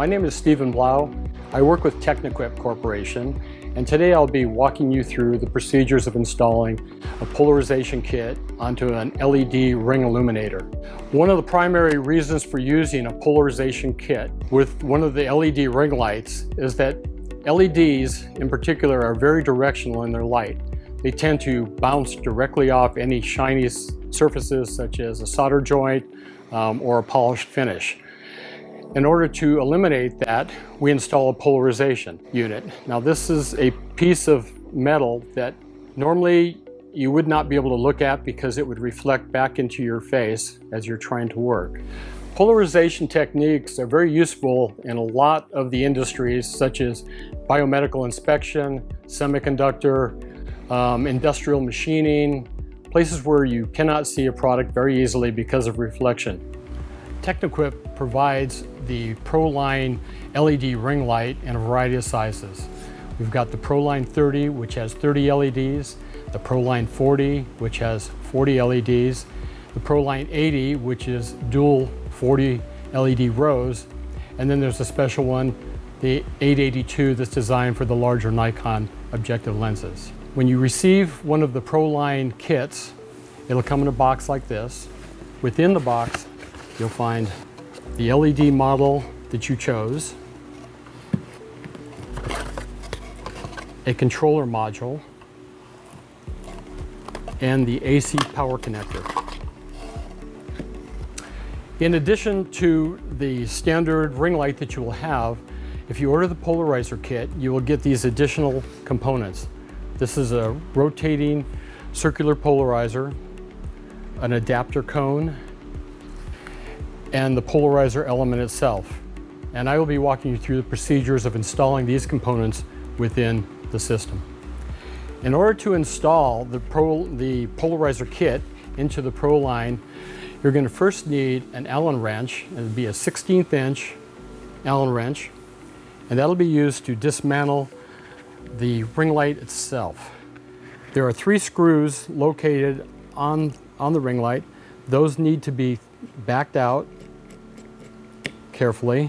My name is Steven Blau. I work with Techniquip Corporation, and today I'll be walking you through the procedures of installing a polarization kit onto an LED ring illuminator. One of the primary reasons for using a polarization kit with one of the LED ring lights is that LEDs in particular are very directional in their light. They tend to bounce directly off any shiny surfaces such as a solder joint or a polished finish. In order to eliminate that, we install a polarization unit. Now, this is a piece of metal that normally you would not be able to look at because it would reflect back into your face as you're trying to work. Polarization techniques are very useful in a lot of the industries such as biomedical inspection, semiconductor, industrial machining, places where you cannot see a product very easily because of reflection. Techniquip provides the ProLine LED ring light in a variety of sizes. We've got the ProLine 30, which has 30 LEDs, the ProLine 40, which has 40 LEDs, the ProLine 80, which is dual 40 LED rows, and then there's a special one, the 882, that's designed for the larger Nikon objective lenses. When you receive one of the ProLine kits, it'll come in a box like this. Within the box, you'll find the LED model that you chose, a controller module, and the AC power connector. In addition to the standard ring light that you will have, if you order the polarizer kit, you will get these additional components. This is a rotating circular polarizer, an adapter cone, and the polarizer element itself. And I will be walking you through the procedures of installing these components within the system. In order to install the polarizer kit into the ProLine, you're going to first need an Allen wrench, and it'll be a 16th inch Allen wrench, and that'll be used to dismantle the ring light itself. There are 3 screws located on the ring light. Those need to be backed out carefully.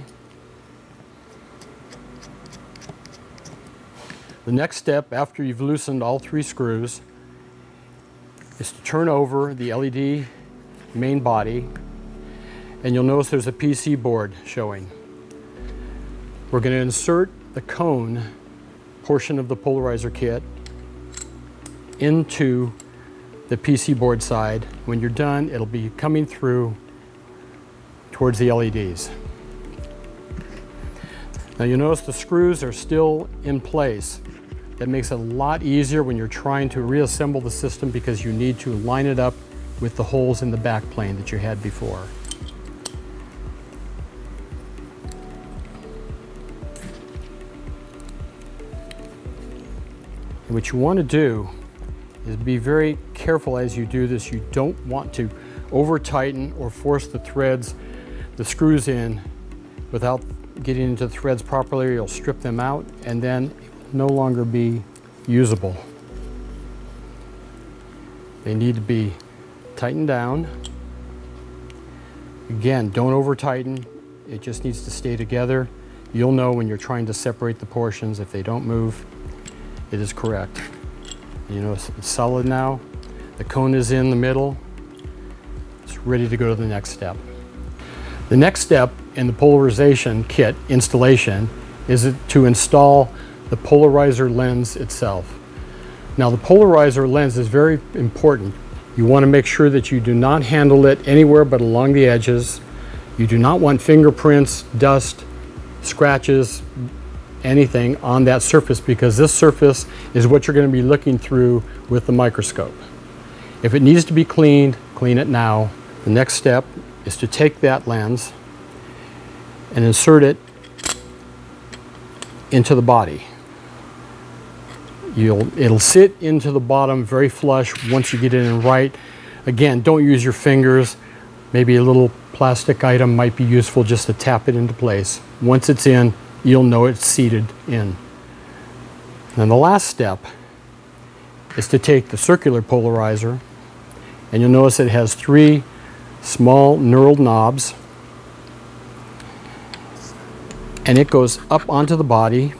The next step, after you've loosened all 3 screws, is to turn over the LED main body, and you'll notice there's a PC board showing. We're going to insert the cone portion of the polarizer kit into the PC board side. When you're done, it'll be coming through towards the LEDs. Now you'll notice the screws are still in place. That makes it a lot easier when you're trying to reassemble the system because you need to line it up with the holes in the back plane that you had before. And what you want to do is be very careful as you do this. You don't want to over-tighten or force the threads, the screws in without getting into the threads properly. You'll strip them out and then it will no longer be usable. They need to be tightened down. Again, don't over-tighten. It just needs to stay together. You'll know when you're trying to separate the portions if they don't move. It is correct. You know, it's solid now. The cone is in the middle. It's ready to go to the next step. The next step in the polarization kit installation is to install the polarizer lens itself. Now, the polarizer lens is very important. You want to make sure that you do not handle it anywhere but along the edges. You do not want fingerprints, dust, scratches, anything on that surface, because this surface is what you're going to be looking through with the microscope. If it needs to be cleaned, clean it now. The next step is to take that lens and insert it into the body. It'll sit into the bottom very flush once you get it in right. Again, don't use your fingers. Maybe a little plastic item might be useful just to tap it into place. Once it's in, you'll know it's seated in. Then the last step is to take the circular polarizer, and you'll notice it has 3 small knurled knobs. and it goes up onto the body.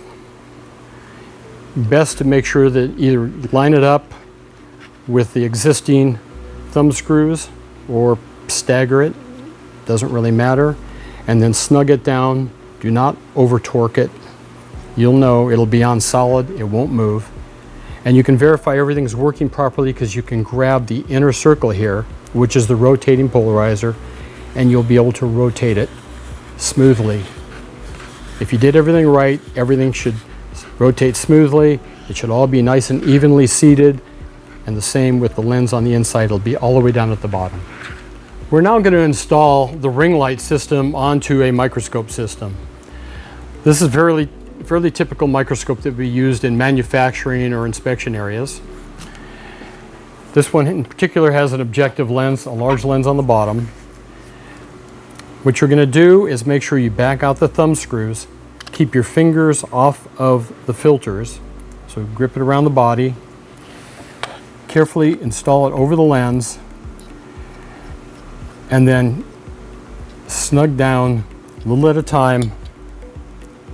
Best to make sure that either line it up with the existing thumb screws or stagger it, doesn't really matter, and then snug it down. Do not over torque it. You'll know it'll be on solid, it won't move. And you can verify everything's working properly because you can grab the inner circle here, which is the rotating polarizer, and you'll be able to rotate it smoothly. If you did everything right, everything should rotate smoothly. It should all be nice and evenly seated, and the same with the lens on the inside. It'll be all the way down at the bottom. We're now going to install the ring light system onto a microscope system. This is fairly typical microscope that we used in manufacturing or inspection areas. This one in particular has an objective lens, a large lens on the bottom. What you're going to do is make sure you back out the thumb screws, keep your fingers off of the filters, so grip it around the body, carefully install it over the lens, and then snug down a little at a time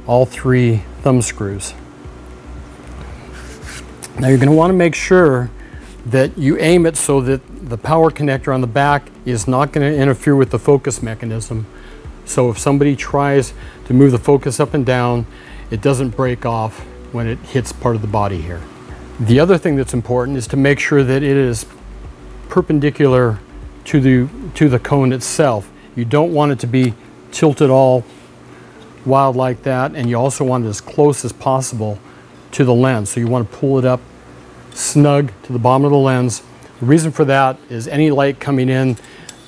all three thumb screws. Now you're going to want to make sure that you aim it so that the power connector on the back is not going to interfere with the focus mechanism. So if somebody tries to move the focus up and down, it doesn't break off when it hits part of the body here. The other thing that's important is to make sure that it is perpendicular to the cone itself. You don't want it to be tilted all wild like that, and you also want it as close as possible to the lens. So you want to pull it up snug to the bottom of the lens. The reason for that is any light coming in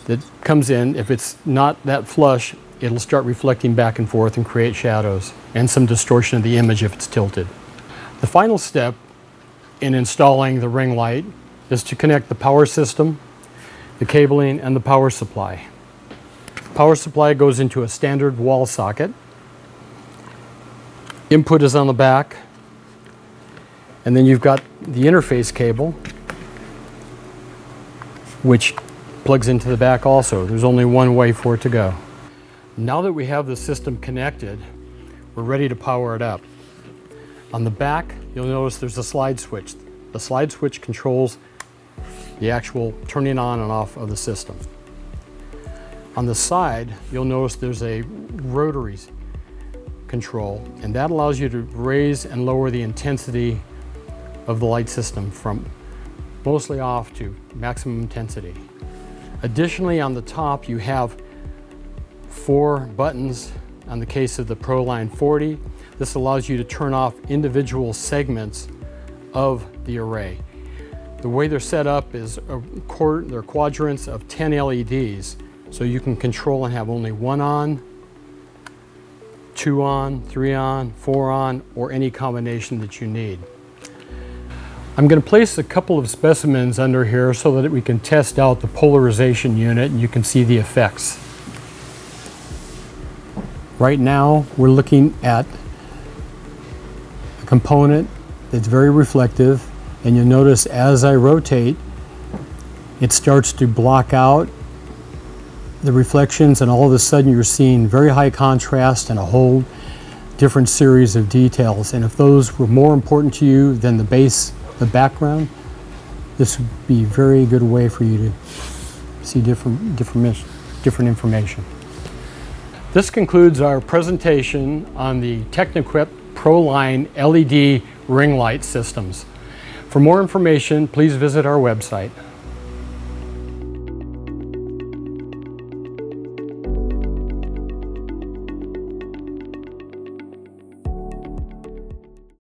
that comes in, if it's not that flush, it'll start reflecting back and forth and create shadows and some distortion of the image if it's tilted. The final step in installing the ring light is to connect the power system, the cabling, and the power supply. The power supply goes into a standard wall socket. Input is on the back, and then you've got the interface cable, which plugs into the back also. There's only one way for it to go. Now that we have the system connected, we're ready to power it up. On the back, you'll notice there's a slide switch. The slide switch controls the actual turning on and off of the system. On the side, you'll notice there's a rotary control, and that allows you to raise and lower the intensity of the light system from mostly off to maximum intensity. Additionally, on the top you have 4 buttons. On the case of the ProLine 40, this allows you to turn off individual segments of the array. The way they're set up is they're quadrants of 10 LEDs, so you can control and have only 1 on, 2 on, 3 on, 4 on, or any combination that you need. I'm going to place a couple of specimens under here so that we can test out the polarization unit and you can see the effects. Right now we're looking at a component that's very reflective, and you'll notice as I rotate it starts to block out the reflections, and all of a sudden you're seeing very high contrast and a whole different series of details. And if those were more important to you than the base, the background, this would be a very good way for you to see different information. This concludes our presentation on the Techniquip ProLine LED ring light systems. For more information, please visit our website.